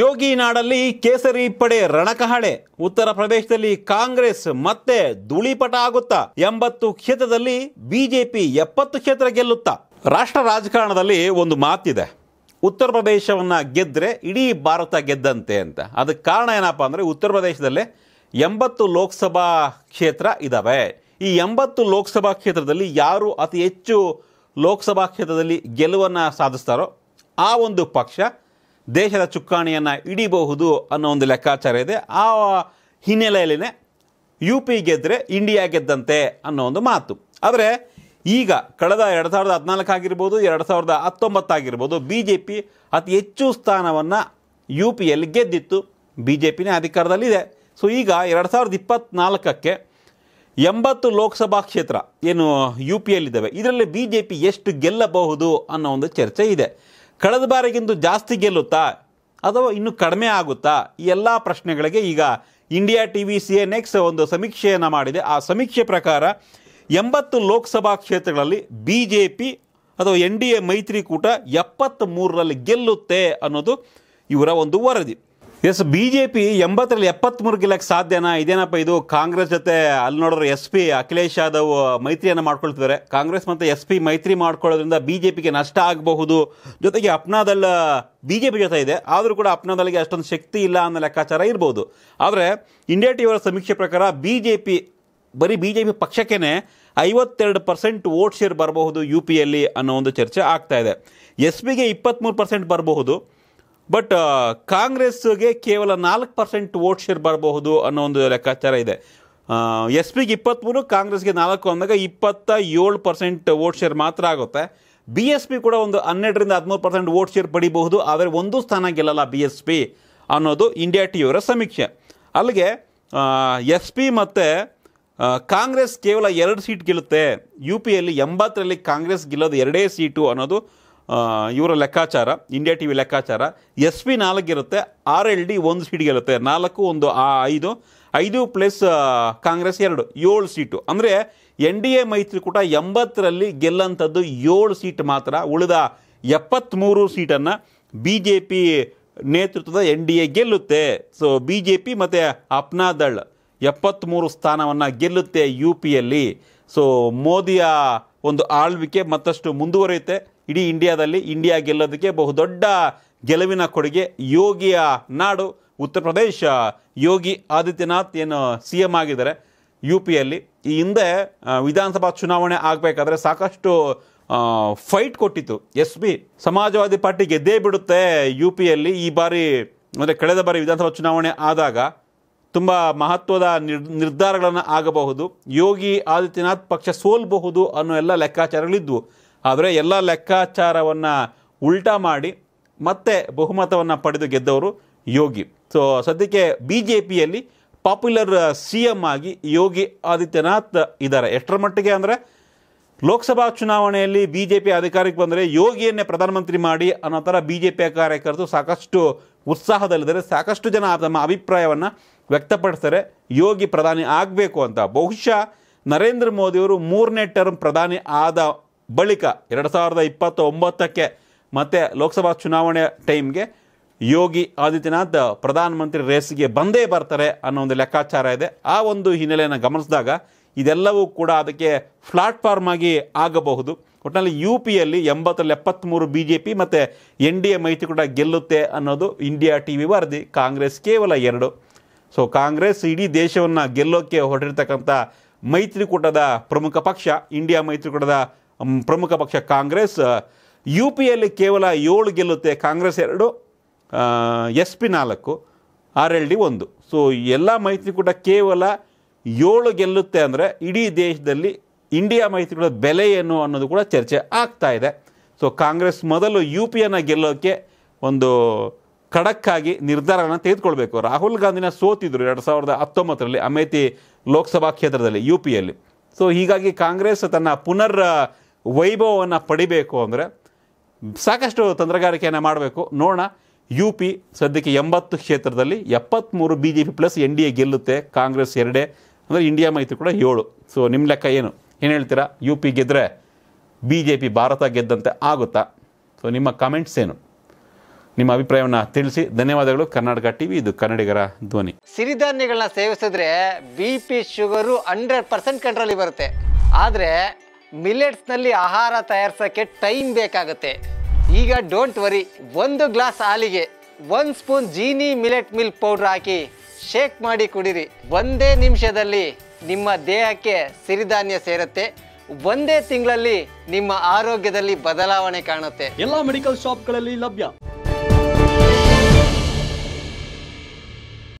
ಯೋಗಿ ನಾಡಲ್ಲಿ ಕೇಸರಿ ಪಡೆ ರಣಕಹಳೆ ಉತ್ತರ ಪ್ರದೇಶದಲ್ಲಿ ಕಾಂಗ್ರೆಸ್ ಮತ್ತೆ ಧೂಳಿಪಟ ಆಗುತ್ತಾ 80 ಕ್ಷೇತ್ರದಲ್ಲಿ ಬಿಜೆಪಿ 70 ಕ್ಷೇತ್ರ ಗೆಲ್ಲುತ್ತಾ ರಾಷ್ಟ್ರ ರಾಜಕಾರಣದಲ್ಲಿ ಒಂದು ಮಾತಿದೆ ಉತ್ತರ ಪ್ರದೇಶವನ್ನ ಗೆದ್ರೆ ಇಡೀ ಭಾರತ ಗೆದ್ದಂತೆ ಅಂತ ಅದಕ್ಕೆ ಕಾರಣ ಏನಪ್ಪ ಅಂದ್ರೆ ಉತ್ತರ ಪ್ರದೇಶದಲ್ಲಿ 80 ಲೋಕಸಭಾ ಕ್ಷೇತ್ರ ಇದಾವೆ ಈ 80 ಲೋಕಸಭಾ ಕ್ಷೇತ್ರದಲ್ಲಿ ಯಾರು ಅತಿ ಹೆಚ್ಚು ಲೋಕಸಭಾ ಕ್ಷೇತ್ರದಲ್ಲಿ ಗೆಲುವನ್ನು ಸಾಧಿಸುತ್ತಾರೋ ಆ ಒಂದು ಪಕ್ಷ ದೇಶದ ಚುಕ್ಕಾಣಿಯನ್ನು ಹಿಡಿಬಹುದು ಅನ್ನೋ ಒಂದು ಲೆಕ್ಕಾಚಾರ ಇದೆ ಆ ಹಿನ್ನೆಲೆಯಲ್ಲಿ ಯುಪಿ ಗೆದ್ರೆ ಇಂಡಿಯಾ ಗೆದ್ದಂತೆ ಅನ್ನೋ ಒಂದು ಮಾತು ಆದರೆ ಈಗ ಕಳೆದ 2014 ಆಗಿರಬಹುದು 2019 ಆಗಿರಬಹುದು ಬಿಜೆಪಿ ಅತಿ ಹೆಚ್ಚು ಸ್ಥಾನವನ್ನು ಯುಪಿಯಲ್ಲಿ ಗೆದ್ದಿತ್ತು ಬಿಜೆಪಿನೇ ಅಧಿಕಾರದಲ್ಲಿದೆ ಸೊ ಈಗ 2024ಕ್ಕೆ 80 ಲೋಕಸಭಾ ಕ್ಷೇತ್ರ ಏನು ಯುಪಿಯಲ್ಲಿ ಇದ್ದಾವೆ ಇದರಲ್ಲಿ ಬಿಜೆಪಿ ಎಷ್ಟು ಗೆಲ್ಲಬಹುದು ಅನ್ನೋ ಒಂದು ಚರ್ಚೆ ಇದೆ ಕಳೆದ ಬಾರಿಗಿಂತ ಜಾಸ್ತಿ ಗೆಲ್ಲುತ್ತಾ ಅಥವಾ ಇನ್ನು ಕಡಿಮೆ ಆಗುತ್ತಾ ಈ ಎಲ್ಲ ಪ್ರಶ್ನೆಗಳಿಗೆ ಈಗ ಇಂಡಿಯಾ ಟಿವಿ CNX ಒಂದು ಸಮೀಕ್ಷೆಯನ್ನು ಮಾಡಿದೆ ಆ ಸಮೀಕ್ಷೆ ಪ್ರಕಾರ 80 ಲೋಕಸಭಾ ಕ್ಷೇತ್ರಗಳಲ್ಲಿ ಬಿಜೆಪಿ ಅಥವಾ NDA ಮೈತ್ರಿಕೂಟ 73ರಲ್ಲಿ ಗೆಲ್ಲುತ್ತೆ ಅನ್ನೋದು ಇವರ ಒಂದು ವರದಿ ಎಸ್ ಬಿಜೆಪಿ 80ರಲ್ಲಿ 73 ಗೆಲ್ಲಕ್ಕೆ ಸಾಧ್ಯನಾ ಇದೇನಪ್ಪ ಇದು ಕಾಂಗ್ರೆಸ್ ಜೊತೆ ಅಲ್ಲಿ ನೋಡಿದ್ರೆ SP ಅಖಿಲೇಶ್ ಯಾದವ್ ಮೈತ್ರಿಯನ್ನು ಮಾಡ್ಕೊಳ್ತಿದ್ದಾರೆ ಕಾಂಗ್ರೆಸ್ ಮತ್ತು SP ಮೈತ್ರಿ ಮಾಡ್ಕೊಳ್ಳೋದ್ರಿಂದ ಬಿಜೆಪಿಗೆ ನಷ್ಟ ಆಗಬಹುದು ಜೊತೆಗೆ ಅಪ್ನಾದಲ್ ಬಿಜೆಪಿ ಜೊತೆ ಇದೆ ಆದರೂ ಕೂಡ ಅಪ್ನಾದಲ್ಗೆ ಅಷ್ಟೊಂದು ಶಕ್ತಿ ಇಲ್ಲ ಅನ್ನೋ ಲೆಕ್ಕಾಚಾರ ಇರ್ಬೋದು ಆದರೆ ಇಂಡಿಯಾ ಟಿವಿಯ ಸಮೀಕ್ಷೆ ಪ್ರಕಾರ ಬಿಜೆಪಿ ಬರೀ ಬಿಜೆಪಿ ಪಕ್ಷಕ್ಕೇನೆ 52% ವೋಟ್ ಶೇರ್ ಬರಬಹುದು ಯುಪಿಯಲ್ಲಿ ಅನ್ನೋ ಒಂದು ಚರ್ಚೆ ಆಗ್ತಾ ಇದೆ SPಗೆ 23% ಬರಬಹುದು ಬಟ್ ಕಾಂಗ್ರೆಸ್ಗೆ ಕೇವಲ 4% ವೋಟ್ ಶೇರ್ ಬರಬಹುದು ಅನ್ನೋ ಒಂದು ಲೆಕ್ಕಾಚಾರ ಇದೆ SPಗೆ 23 ಕಾಂಗ್ರೆಸ್ಗೆ 4 ಅಂದಾಗ 27% ವೋಟ್ ಶೇರ್ ಮಾತ್ರ ಆಗುತ್ತೆ BSP ಕೂಡ ಒಂದು 12-13% ವೋಟ್ ಶೇರ್ ಪಡಿಬಹುದು ಆದರೆ ಒಂದು ಸ್ಥಾನ ಗೆಲ್ಲಲ್ಲ BSP ಅನ್ನೋದು ಇಂಡಿಯಾ ಟಿವಿಯವರ ಸಮೀಕ್ಷೆ ಅಲ್ಲಿಗೆ SP ಮತ್ತು ಕಾಂಗ್ರೆಸ್ ಕೇವಲ 2 ಸೀಟ್ ಗೆಲ್ಲುತ್ತೆ ಯುಪಿಯಲ್ಲಿ 80ರಲ್ಲಿ ಕಾಂಗ್ರೆಸ್ ಗೆಲ್ಲೋದು 2 ಸೀಟು ಅನ್ನೋದು ಇವರ ಲೆಕ್ಕಾಚಾರ ಇಂಡಿಯಾ ಟಿವಿ ಲೆಕ್ಕಾಚಾರ SP 4 ಇರುತ್ತೆ RLD 1 ಸೀಟ್ ಗೆಲ್ಲುತ್ತೆ 4 1 5 ಪ್ಲಸ್ ಕಾಂಗ್ರೆಸ್ 2 7 ಸೀಟು ಅಂದರೆ NDA ಮೈತ್ರಿಕೂಟ 80ರಲ್ಲಿ ಗೆಲ್ಲಂಥದ್ದು 7 ಸೀಟ್ ಮಾತ್ರ ಉಳಿದ 73 ಸೀಟನ್ನು BJP ನೇತೃತ್ವದ NDA ಗೆಲ್ಲುತ್ತೆ ಸೊ BJP ಮತ್ತು ಅಪ್ನಾದಳ್ 73 ಸ್ಥಾನವನ್ನು ಗೆಲ್ಲುತ್ತೆ ಯುಪಿಯಲ್ಲಿ ಸೊ ಮೋದಿಯ ಒಂದು ಆಳ್ವಿಕೆ ಮತ್ತಷ್ಟು ಮುಂದುವರಿಯುತ್ತೆ ಇಡೀ ಇಂಡಿಯಾದಲ್ಲಿ ಇಂಡಿಯಾ ಗೆಲ್ಲೋದಕ್ಕೆ ಬಹುದೊಡ್ಡ ಗೆಲುವಿನ ಕೊಡುಗೆ ಯೋಗಿಯ ನಾಡು ಉತ್ತರ ಪ್ರದೇಶ ಯೋಗಿ ಆದಿತ್ಯನಾಥ್ ಏನು CM ಆಗಿದ್ದಾರೆ ಯುಪಿಯಲ್ಲಿ ಈ ಹಿಂದೆ ವಿಧಾನಸಭಾ ಚುನಾವಣೆ ಆಗಬೇಕಾದ್ರೆ ಸಾಕಷ್ಟು ಫೈಟ್ ಕೊಟ್ಟಿತ್ತು SP ಸಮಾಜವಾದಿ ಪಾರ್ಟಿ ಗೆದ್ದೇ ಬಿಡುತ್ತೆ ಯುಪಿಯಲ್ಲಿ ಈ ಬಾರಿ ಅಂದರೆ ಕಳೆದ ಬಾರಿ ವಿಧಾನಸಭಾ ಚುನಾವಣೆ ಆದಾಗ ತುಂಬ ಮಹತ್ವದ ನಿರ್ಧಾರಗಳನ್ನು ಆಗಬಹುದು ಯೋಗಿ ಆದಿತ್ಯನಾಥ್ ಪಕ್ಷ ಸೋಲಬಹುದು ಅನ್ನೋ ಎಲ್ಲ ಲೆಕ್ಕಾಚಾರಗಳಿದ್ವು ಆದರೆ ಎಲ್ಲ ಲೆಕ್ಕಾಚಾರವನ್ನು ಉಲ್ಟಾ ಮಾಡಿ ಮತ್ತೆ ಬಹುಮತವನ್ನು ಪಡೆದು ಗೆದ್ದವರು ಯೋಗಿ ಸೊ ಸದ್ಯಕ್ಕೆ BJPಯಲ್ಲಿ ಪಾಪ್ಯುಲರ್ CM ಆಗಿ ಯೋಗಿ ಆದಿತ್ಯನಾಥ್ ಇದ್ದಾರೆ ಎಷ್ಟರ ಮಟ್ಟಿಗೆ ಅಂದರೆ ಲೋಕಸಭಾ ಚುನಾವಣೆಯಲ್ಲಿ BJP ಅಧಿಕಾರಕ್ಕೆ ಬಂದರೆ ಯೋಗಿಯನ್ನೇ ಪ್ರಧಾನಮಂತ್ರಿ ಮಾಡಿ ಅನ್ನೋ ಥರ BJP ಕಾರ್ಯಕರ್ತರು ಸಾಕಷ್ಟು ಉತ್ಸಾಹದಲ್ಲಿದ್ದಾರೆ ಸಾಕಷ್ಟು ಜನ ತಮ್ಮ ಅಭಿಪ್ರಾಯವನ್ನು ವ್ಯಕ್ತಪಡಿಸ್ತಾರೆ ಯೋಗಿ ಪ್ರಧಾನಿ ಆಗಬೇಕು ಅಂತ ಬಹುಶಃ ನರೇಂದ್ರ ಮೋದಿಯವರು 3ನೇ ಟರ್ಮ್ ಪ್ರಧಾನಿ ಆದ ಬಳಿಕ 2029ಕ್ಕೆ ಮತ್ತು ಲೋಕಸಭಾ ಚುನಾವಣೆ ಟೈಮ್ಗೆ ಯೋಗಿ ಆದಿತ್ಯನಾಥ್ ಪ್ರಧಾನಮಂತ್ರಿ ರೇಸ್ಗೆ ಬಂದೇ ಬರ್ತಾರೆ ಅನ್ನೋ ಒಂದು ಲೆಕ್ಕಾಚಾರ ಇದೆ ಆ ಒಂದು ಹಿನ್ನೆಲೆಯನ್ನು ಗಮನಿಸಿದಾಗ ಇದೆಲ್ಲವೂ ಕೂಡ ಅದಕ್ಕೆ ಪ್ಲಾಟ್ಫಾರ್ಮ್ ಆಗಿ ಆಗಬಹುದು ಒಟ್ಟಿನಲ್ಲಿ ಯುಪಿಯಲ್ಲಿ 80ರಲ್ಲಿ 73 BJP ಮತ್ತು NDA ಮೈತ್ರಿಕೂಟ ಗೆಲ್ಲುತ್ತೆ ಅನ್ನೋದು ಇಂಡಿಯಾ ಟಿವಿ ವರದಿ ಕಾಂಗ್ರೆಸ್ ಕೇವಲ 2 ಸೊ ಕಾಂಗ್ರೆಸ್ ಇಡೀ ದೇಶವನ್ನು ಗೆಲ್ಲೋಕ್ಕೆ ಹೊರಟಿರ್ತಕ್ಕಂಥ ಮೈತ್ರಿಕೂಟದ ಪ್ರಮುಖ ಪಕ್ಷ ಇಂಡಿಯಾ ಮೈತ್ರಿಕೂಟದ ಪ್ರಮುಖ ಪಕ್ಷ ಕಾಂಗ್ರೆಸ್ ಯುಪಿಯಲ್ಲಿ ಕೇವಲ 7 ಗೆಲ್ಲುತ್ತೆ ಕಾಂಗ್ರೆಸ್ 2 SP 4 RLD 1 ಸೊ ಎಲ್ಲ ಮೈತ್ರಿಕೂಟ ಕೇವಲ 7 ಗೆಲ್ಲುತ್ತೆ ಅಂದರೆ ಇಡೀ ದೇಶದಲ್ಲಿ ಇಂಡಿಯಾ ಮೈತ್ರಿಕೂಟದ ಬೆಲೆ ಏನು ಅನ್ನೋದು ಕೂಡ ಚರ್ಚೆ ಆಗ್ತಾ ಇದೆ ಸೊ ಕಾಂಗ್ರೆಸ್ ಮೊದಲು ಯುಪಿಯನ್ನು ಗೆಲ್ಲೋಕ್ಕೆ ಒಂದು ಖಡಕ್ಕಾಗಿ ನಿರ್ಧಾರವನ್ನು ತೆಗೆದುಕೊಳ್ಬೇಕು ರಾಹುಲ್ ಗಾಂಧಿನ ಸೋತಿದ್ರು 2019ರಲ್ಲಿ ಅಮೇಥಿ ಲೋಕಸಭಾ ಕ್ಷೇತ್ರದಲ್ಲಿ ಯುಪಿಯಲ್ಲಿ ಸೊ ಹೀಗಾಗಿ ಕಾಂಗ್ರೆಸ್ ತನ್ನ ಪುನರ್ ವೈಭವವನ್ನು ಪಡಿಬೇಕು ಅಂದರೆ ಸಾಕಷ್ಟು ತಂತ್ರಗಾರಿಕೆಯನ್ನು ಮಾಡಬೇಕು ನೋಡೋಣ ಯುಪಿ ಸದ್ಯಕ್ಕೆ 80 ಕ್ಷೇತ್ರದಲ್ಲಿ 73 BJP ಪ್ಲಸ್ NDA ಗೆಲ್ಲುತ್ತೆ ಕಾಂಗ್ರೆಸ್ 2 ಅಂದರೆ ಇಂಡಿಯಾ ಮೈತ್ರಿ ಕೂಡ 7 ಸೊ ನಿಮ್ಮ ಲೆಕ್ಕ ಏನು ಹೇಳ್ತೀರಾ ಯುಪಿ ಗೆದ್ದರೆ BJP ಭಾರತ ಗೆದ್ದಂತೆ ಆಗುತ್ತಾ ಸೊ ನಿಮ್ಮ ಕಾಮೆಂಟ್ಸ್ ಏನು ನಿಮ್ಮ ಅಭಿಪ್ರಾಯವನ್ನ ತಿಳಿಸಿ ಧನ್ಯವಾದಗಳು ಕರ್ನಾಟಕ ಟಿವಿ ಇದು ಕನ್ನಡಿಗರ ಧ್ವನಿ ಸಿರಿಧಾನ್ಯಗಳನ್ನು ಸೇವಿಸಿದ್ರೆ ಬಿಪಿ ಶುಗರ್ 100% ಕಂಟ್ರೋಲ್ ಬರುತ್ತೆ ಆದರೆ ಮಿಲೆಟ್ಸ್ ನಲ್ಲಿ ಆಹಾರ ತಯಾರಿಸಕ್ಕೆ ಟೈಮ್ ಬೇಕಾಗುತ್ತೆ ಈಗ ಡೋಂಟ್ ವರಿ ಒಂದು ಗ್ಲಾಸ್ ಹಾಲಿಗೆ 1 spoon Jeeni millet milk powder ಹಾಕಿ ಶೇಕ್ ಮಾಡಿ ಕುಡಿರಿ ಒಂದೇ ನಿಮಿಷದಲ್ಲಿ ನಿಮ್ಮ ದೇಹಕ್ಕೆ ಸಿರಿಧಾನ್ಯ ಸೇರುತ್ತೆ ಒಂದೇ ತಿಂಗಳಲ್ಲಿ ನಿಮ್ಮ ಆರೋಗ್ಯದಲ್ಲಿ ಬದಲಾವಣೆ ಕಾಣುತ್ತೆ ಎಲ್ಲಾ ಮೆಡಿಕಲ್ ಶಾಪ್ ಗಳಲ್ಲಿ ಲಭ್ಯ।